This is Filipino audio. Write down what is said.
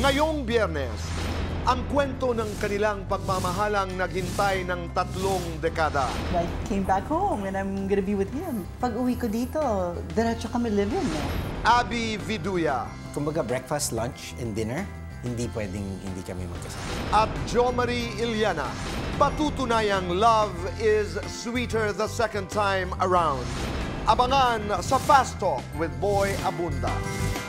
Ngayong Biyernes, ang kwento ng kanilang pagmamahalang naghintay ng 3 dekada. I came back home and I'm gonna be with him. Pag uwi ko dito, diretso kami live-in. Abby Viduya. Kumbaga breakfast, lunch, and dinner, hindi pwedeng hindi kami magkasama. At Jomari Yllana. Patutunayang love is sweeter the second time around. Abangan sa Fast Talk with Boy Abunda.